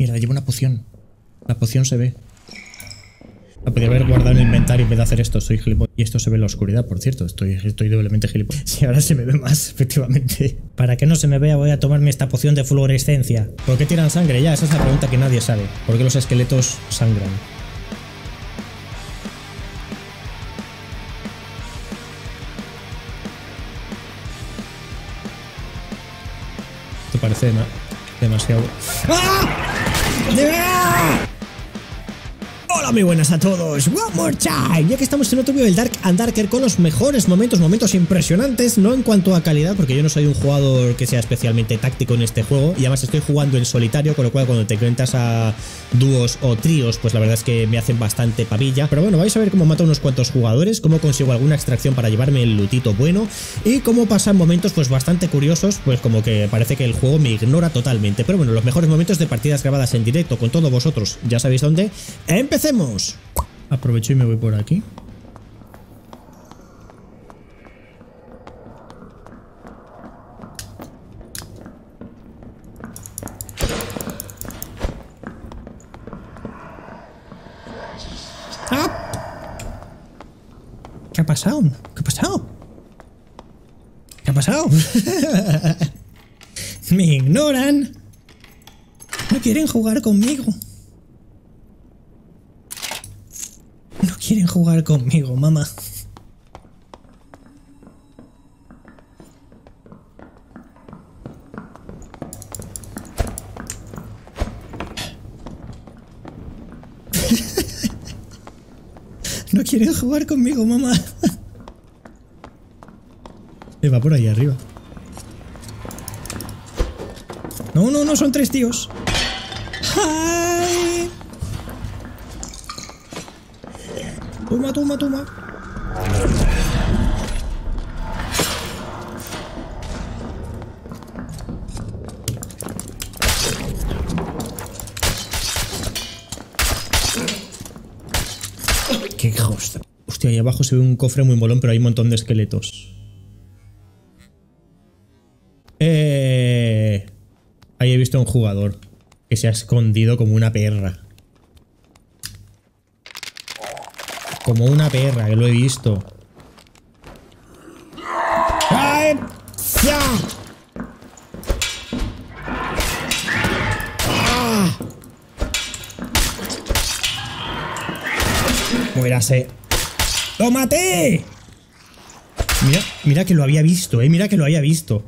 Mierda, llevo una poción. La poción se ve. La podría haber guardado en el inventario en vez de hacer esto. Soy gilipollas. Y esto se ve en la oscuridad, por cierto. Estoy doblemente gilipollas. Sí, ahora se me ve más, efectivamente. Para que no se me vea, voy a tomarme esta poción de fluorescencia. ¿Por qué tiran sangre ya? Esa es la pregunta que nadie sabe. ¿Por qué los esqueletos sangran? Esto parece demasiado... ¡Ah! Hola, muy buenas a todos, one more time. Ya que estamos en otro vídeo del Dark and Darker con los mejores momentos impresionantes. No en cuanto a calidad, porque yo no soy un jugador que sea especialmente táctico en este juego. Y además estoy jugando en solitario, con lo cual cuando te enfrentas a dúos o tríos, pues la verdad es que me hacen bastante papilla. Pero bueno, vais a ver cómo mato a unos cuantos jugadores, cómo consigo alguna extracción para llevarme el lutito bueno, y cómo pasan momentos pues bastante curiosos, pues como que parece que el juego me ignora totalmente. Pero bueno, los mejores momentos de partidas grabadas en directo con todos vosotros, ya sabéis dónde. ¡Empecemos! Aprovecho y me voy por aquí. ¡Ah! ¿Qué ha pasado? ¿Qué ha pasado? ¿Qué ha pasado? Me ignoran. No quieren jugar conmigo. Quieren jugar conmigo, mamá. No quieren jugar conmigo, mamá. Se va por ahí arriba. No, no, no, son tres tíos. ¡Ay! Toma, toma, toma. Qué hijos. Hostia, ahí abajo se ve un cofre muy molón, pero hay un montón de esqueletos. Ahí he visto a un jugador que se ha escondido como una perra. Como una perra, que lo he visto. ¡Ay! ¡Ya! ¡Ah! Muérase. ¡Tómate! Mira, mira que lo había visto, mira que lo había visto.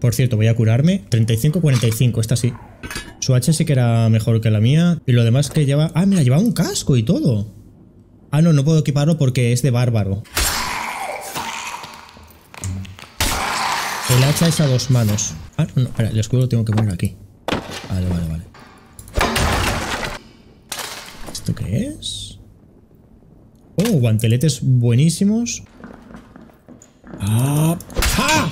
Por cierto, voy a curarme. 35-45, esta sí. Su hacha sí que era mejor que la mía. Y lo demás que lleva... Ah, mira, llevaba un casco y todo. Ah, no, no puedo equiparlo porque es de bárbaro. El hacha es a dos manos. Ah, no, no, espera, el escudo lo tengo que poner aquí. Vale, vale, vale. ¿Esto qué es? Oh, guanteletes buenísimos. ¡Ah! ¡Ah!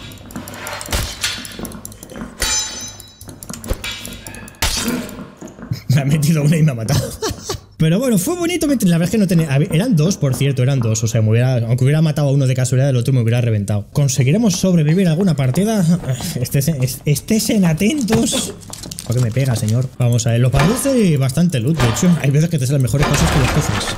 Me ha metido una y me ha matado. Pero bueno, fue bonito. La verdad es que no tenía... Eran dos, por cierto, eran dos. O sea, aunque hubiera matado a uno de casualidad, el otro me hubiera reventado. ¿Conseguiremos sobrevivir a alguna partida? Estén atentos. ¿Por qué me pega, señor? Vamos a ver, lo parece bastante loot, de hecho. Hay veces que te salen mejores cosas que los cofres.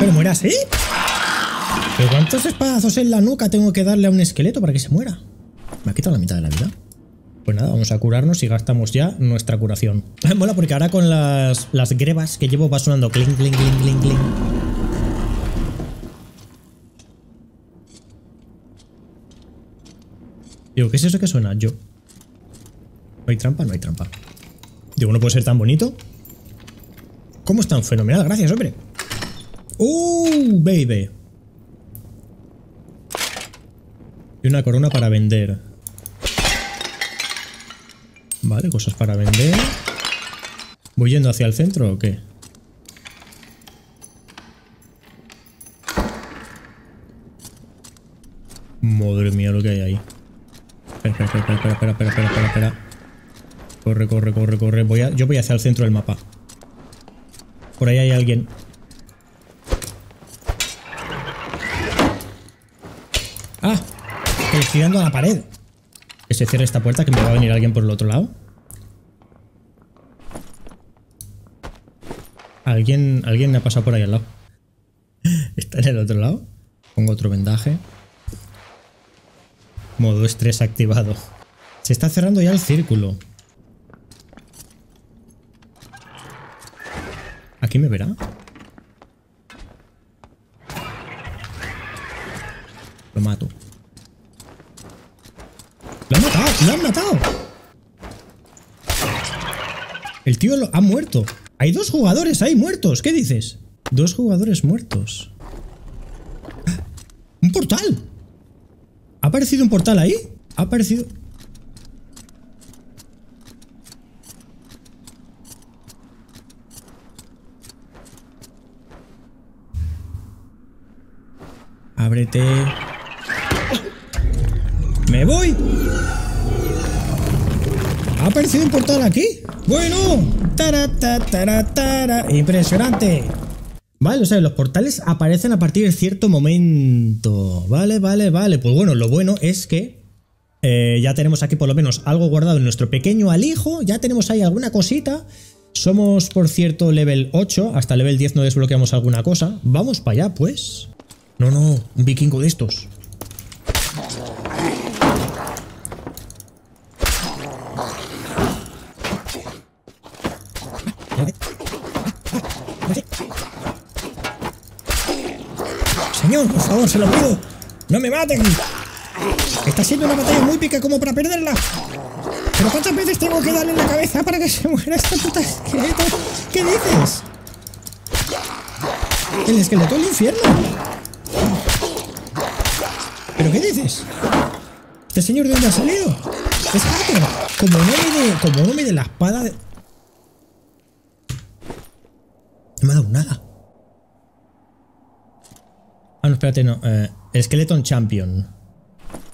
Pero mueras, ¿eh? ¿Pero cuántos espadazos en la nuca tengo que darle a un esqueleto para que se muera? Me ha quitado la mitad de la vida. Pues nada, vamos a curarnos y gastamos ya nuestra curación. Mola porque ahora con las grebas que llevo va sonando clink, clink, clink, clink, clink. Digo, ¿qué es eso que suena? Yo. No hay trampa, no hay trampa. Digo, no puede ser tan bonito. ¿Cómo es tan fenomenal? Gracias, hombre. Baby. Y una corona para vender. Vale, cosas para vender. ¿Voy yendo hacia el centro o qué? Madre mía lo que hay ahí. Espera, espera, espera, espera, espera, espera, espera, espera. Corre, corre, corre, corre. Yo voy hacia el centro del mapa. Por ahí hay alguien. ¡Ah! Estoy girando a la pared. Que se cierre esta puerta, que me va a venir alguien por el otro lado. Alguien me ha pasado por ahí al lado. Está en el otro lado. Pongo otro vendaje. Modo estrés activado. Se está cerrando ya el círculo. ¿Aquí me verá? Lo mato. ¡Lo han matado! ¡Lo han matado! El tío ha muerto. Hay dos jugadores ahí muertos. ¿Qué dices? Dos jugadores muertos. ¡Un portal! ¿Ha aparecido un portal ahí? ¿Ha aparecido? Ábrete. ¡Me voy! ¿Ha aparecido un portal aquí? ¡Bueno! ¡Tara! ¡Impresionante! Vale, o sea, los portales aparecen a partir de cierto momento. Vale. Pues bueno, lo bueno es que ya tenemos aquí por lo menos algo guardado en nuestro pequeño alijo. Ya tenemos ahí alguna cosita. Somos, por cierto, level 8. Hasta level 10 no desbloqueamos alguna cosa. Vamos para allá, pues. No, un vikingo de estos. Señor, por favor, se lo pido. ¡No me maten! Está siendo una batalla muy pica como para perderla. ¿Pero cuántas veces tengo que darle en la cabeza para que se muera esta puta esqueleto? ¿Qué dices? El esqueleto del infierno. ¿Pero qué dices? ¿Este señor de dónde ha salido? Es hacker. Como no me dé la espada de... No me ha dado nada. Ah, no, espérate, no. Skeleton Champion.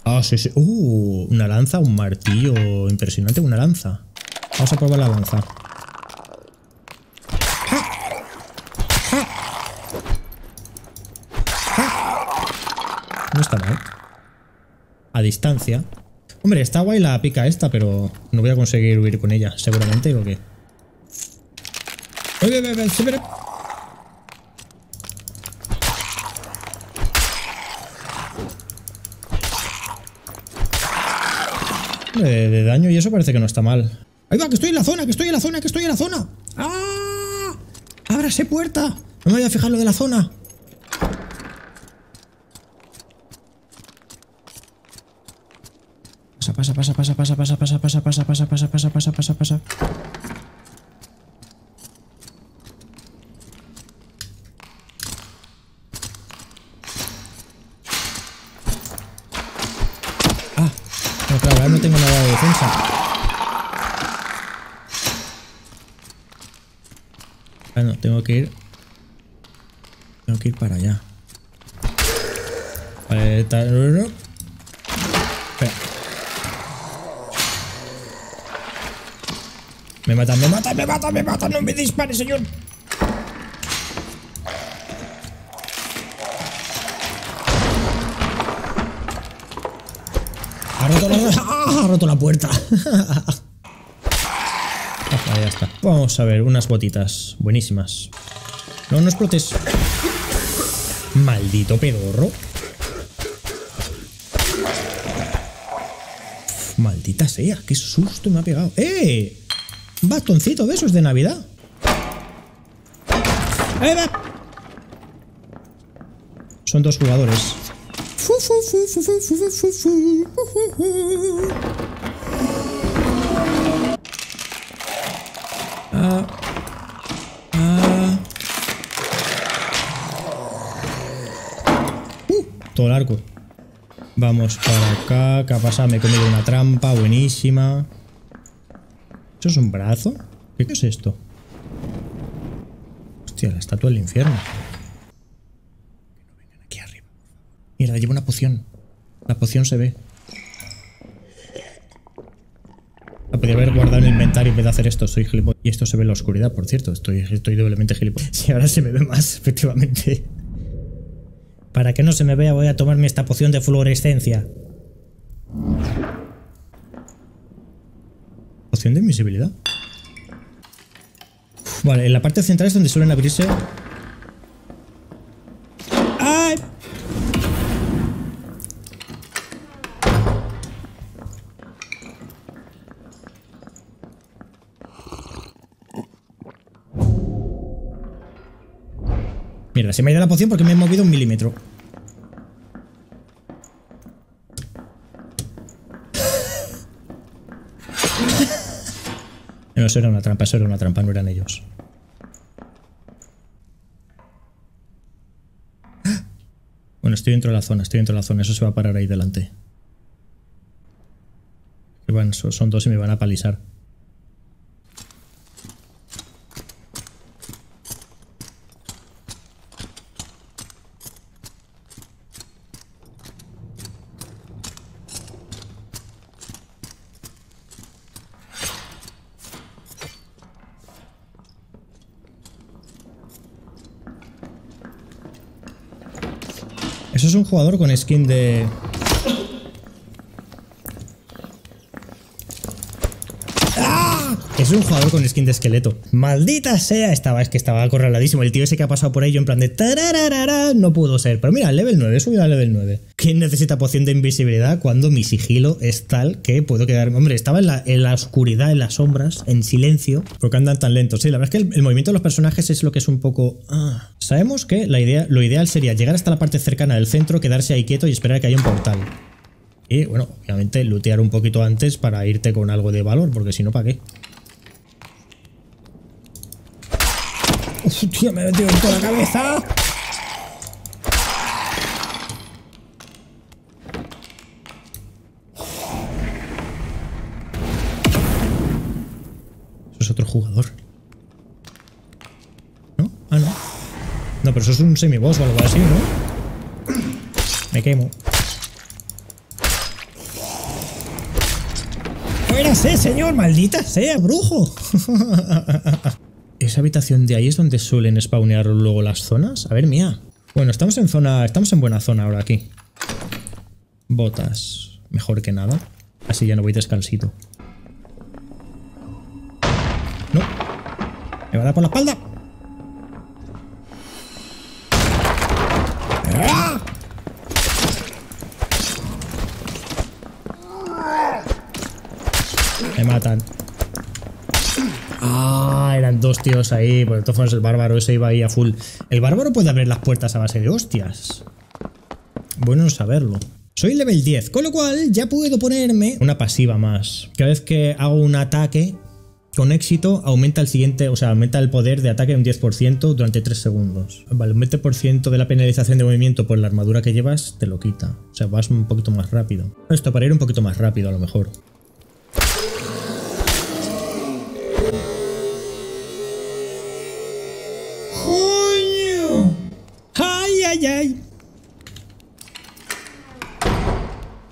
Ah, sí. Una lanza, un martillo. Impresionante, una lanza. Vamos a probar la lanza. No está mal. A distancia. Hombre, está guay la pica esta, pero no voy a conseguir huir con ella, seguramente, ¿o qué? De daño y eso parece que no está mal. ¡Ahí va! ¡Que estoy en la zona! ¡Que estoy en la zona! ¡Ah! ¡Ábrase puerta! No me voy a fijar lo de la zona. Pasa. Ah, no, claro, ahora no tengo nada de defensa. Ah, no, tengo que ir para allá. Vale, tal... Me matan, no me dispares, señor. Ha roto la puerta. Ahí está. Vamos a ver, unas botitas buenísimas. No nos explotes. Maldito pedorro. Maldita sea, qué susto me ha pegado. ¡Eh! Bastoncito de esos de Navidad. ¡Ahí va! Son dos jugadores. Todo el arco. Vamos para acá. ¿Qué ha pasado? Me he comido una trampa buenísima. ¿Eso es un brazo? ¿Qué es esto? Hostia, la estatua del infierno. Que no vengan aquí arriba. Mierda, llevo una poción. La poción se ve. La podría haber guardado en el inventario en vez de hacer esto. Soy gilipollas. Y esto se ve en la oscuridad, por cierto. Estoy doblemente gilipollas. Sí, ahora se me ve más, efectivamente. Para que no se me vea, voy a tomarme esta poción de fluorescencia. Poción de invisibilidad. Uf, vale, en la parte central es donde suelen abrirse... ¡Ay! Mierda, se me ha ido la poción porque me he movido un milímetro. No, eso era una trampa, no eran ellos. Bueno, estoy dentro de la zona, eso se va a parar ahí delante. Bueno, son dos y me van a palizar. Eso es un jugador con skin de... ¡Ah! Es un jugador con skin de esqueleto. ¡Maldita sea! Es que estaba acorraladísimo. El tío ese que ha pasado por ahí, yo en plan de... Tarararara, no pudo ser. Pero mira, level 9, he subido a level 9. ¿Quién necesita poción de invisibilidad cuando mi sigilo es tal que puedo quedarme? Hombre, estaba en la oscuridad, en las sombras, en silencio. Porque andan tan lentos. Sí, la verdad es que el movimiento de los personajes es lo que es un poco... Ah. Sabemos que lo ideal sería llegar hasta la parte cercana del centro, quedarse ahí quieto y esperar a que haya un portal. Y bueno, obviamente lootear un poquito antes para irte con algo de valor, porque si no, ¿para qué? ¡Hostia, me he metido en toda la cabeza! Otro jugador, ¿no? Ah, no. No, pero eso es un semiboss o algo así, ¿no? Me quemo. ¡Fuérase, señor! ¡Maldita sea, brujo! Esa habitación de ahí es donde suelen spawnear luego las zonas. A ver, mía. Bueno, estamos en zona... Estamos en buena zona ahora aquí. Botas. Mejor que nada. Así ya no voy descalcito. No. Me va a dar por la espalda. ¡Ah! Me matan. Ah, eran dos tíos ahí. Por entonces el bárbaro ese iba ahí a full. El bárbaro puede abrir las puertas a base de hostias. Bueno saberlo. Soy level 10, con lo cual ya puedo ponerme una pasiva más. Cada vez que hago un ataque... Con éxito aumenta el siguiente, o sea, aumenta el poder de ataque un 10% durante 3 segundos. Vale, un 20% de la penalización de movimiento por la armadura que llevas te lo quita. O sea, vas un poquito más rápido. Esto para ir un poquito más rápido a lo mejor. ¡Coño! ¡Ay, ay, ay!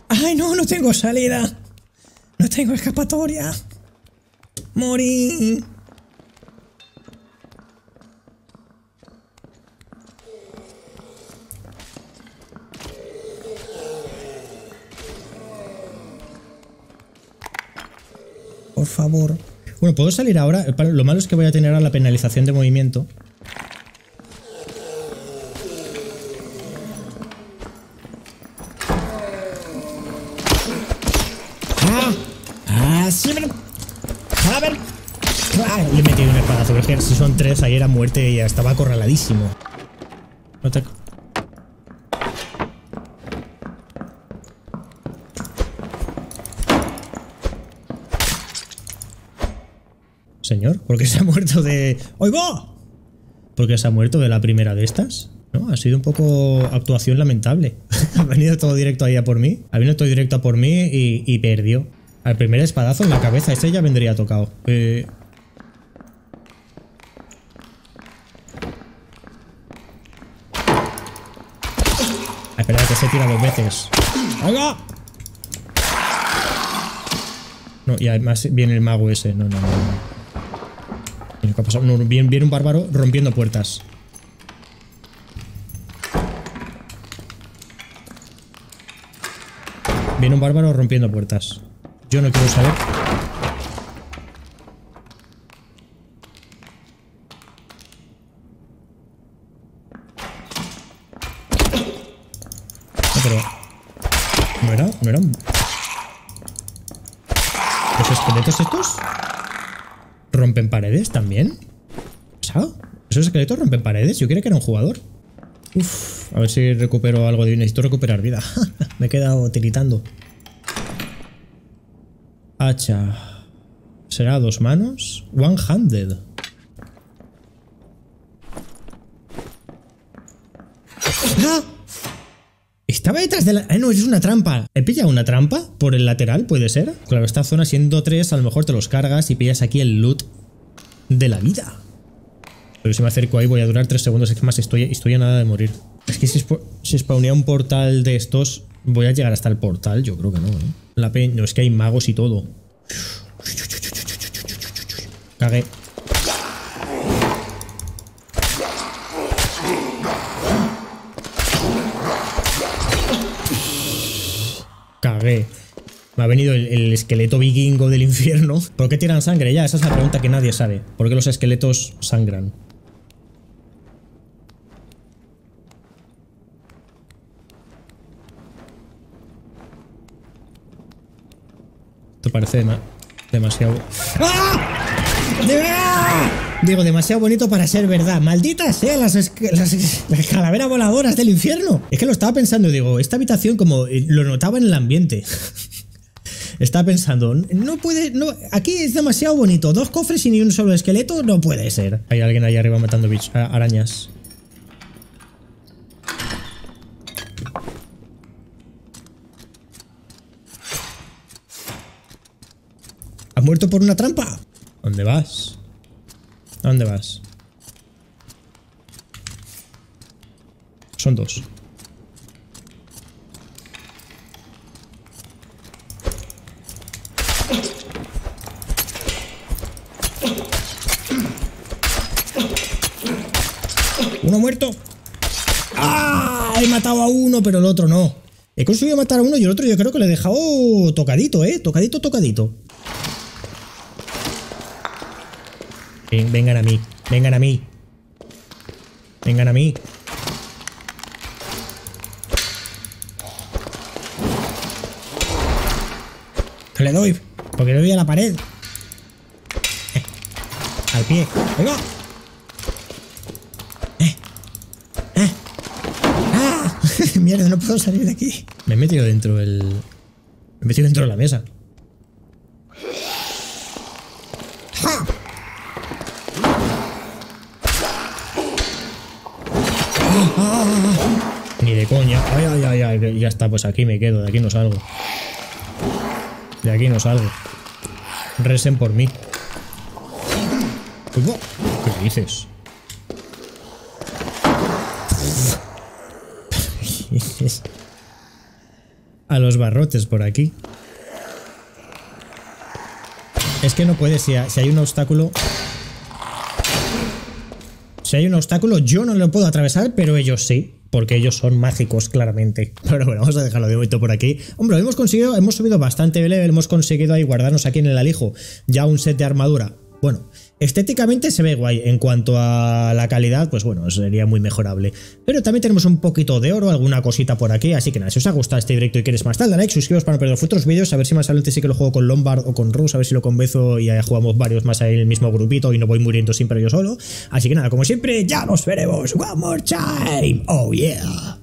¡Ay, no! ¡No tengo salida! ¡No tengo escapatoria! Morí. Por favor. Bueno, puedo salir ahora. Lo malo es que voy a tener ahora la penalización de movimiento. Le he metido un espadazo, pero es que si son tres, ahí era muerte y ya estaba acorraladísimo. No te... Señor, ¿por qué se ha muerto de... ¡Oigo! ¿Por qué se ha muerto de la primera de estas? No, ha sido un poco actuación lamentable. Ha venido todo directo ahí a por mí. Ha venido todo directo a por mí y perdió. Al primer espadazo en la cabeza, este ya vendría tocado. Espera, que se tira dos veces. ¡Haga! No, y además viene el mago ese. No, no, no. ¿Qué ha pasado? No, viene un bárbaro rompiendo puertas. Viene un bárbaro rompiendo puertas. Yo no quiero saber. No, pero... ¿No eran? ¿Los esqueletos estos? ¿Rompen paredes también? ¿Pesado? ¿Esos esqueletos rompen paredes? Yo quería que era un jugador. Uf, a ver si recupero algo de vida. Necesito recuperar vida. Me he quedado tiritando. Hacha. ¿Será dos manos? One-handed. ¡Ah! Estaba detrás de la... no, es una trampa. ¿He pillado una trampa por el lateral? ¿Puede ser? Claro, esta zona siendo 3, a lo mejor te los cargas y pillas aquí el loot de la vida. Pero si me acerco ahí voy a durar 3 segundos. Es más, estoy a nada de morir. Es que si spawnea un portal de estos, voy a llegar hasta el portal. Yo creo que no, ¿eh? La peña... No, es que hay magos y todo. Cagué. Cagué. Me ha venido el esqueleto vikingo del infierno. ¿Por qué tiran sangre? Ya, esa es la pregunta que nadie sabe. ¿Por qué los esqueletos sangran? Esto parece demasiado... ¡Ah! Digo, demasiado bonito para ser verdad. Malditas sean las calaveras voladoras del infierno. Es que lo estaba pensando y digo, esta habitación como lo notaba en el ambiente. Estaba pensando, no puede... No, aquí es demasiado bonito. 2 cofres y ni un solo esqueleto, no puede ser. Hay alguien ahí arriba matando bichos, arañas. ¿Has muerto por una trampa? ¿Dónde vas? ¿A dónde vas? Son 2. Uno muerto. ¡Ah! He matado a uno, pero el otro no. He conseguido matar a uno y el otro yo creo que le he dejado tocadito, ¿eh? Tocadito, tocadito. Vengan a mí, vengan a mí. Vengan a mí. No le doy, porque le doy a la pared. Al pie. ¡Venga! ¡Ah! Mierda, no puedo salir de aquí. Me he metido dentro del... Me he metido dentro de la mesa. Ni de coña. Ay, ay, ay, ay. Ya está, pues aquí me quedo. De aquí no salgo. De aquí no salgo. Resen por mí. ¿Qué dices? A los barrotes por aquí. Es que no puede. Si hay un obstáculo... Si hay un obstáculo, yo no lo puedo atravesar, pero ellos sí, porque ellos son mágicos, claramente. Pero bueno, vamos a dejarlo de momento por aquí. Hombre, hemos conseguido, hemos subido bastante de level, hemos conseguido ahí guardarnos aquí en el alijo ya un set de armadura. Bueno, estéticamente se ve guay. En cuanto a la calidad, pues bueno, sería muy mejorable. Pero también tenemos un poquito de oro, alguna cosita por aquí. Así que nada, si os ha gustado este directo y queréis más, dale like, suscribiros para no perder futuros vídeos. A ver si más adelante sí que lo juego con Lombard o con Rus, a ver si lo convenzo y jugamos varios más ahí en el mismo grupito y no voy muriendo siempre yo solo. Así que nada, como siempre, ya nos veremos. One more time. Oh yeah.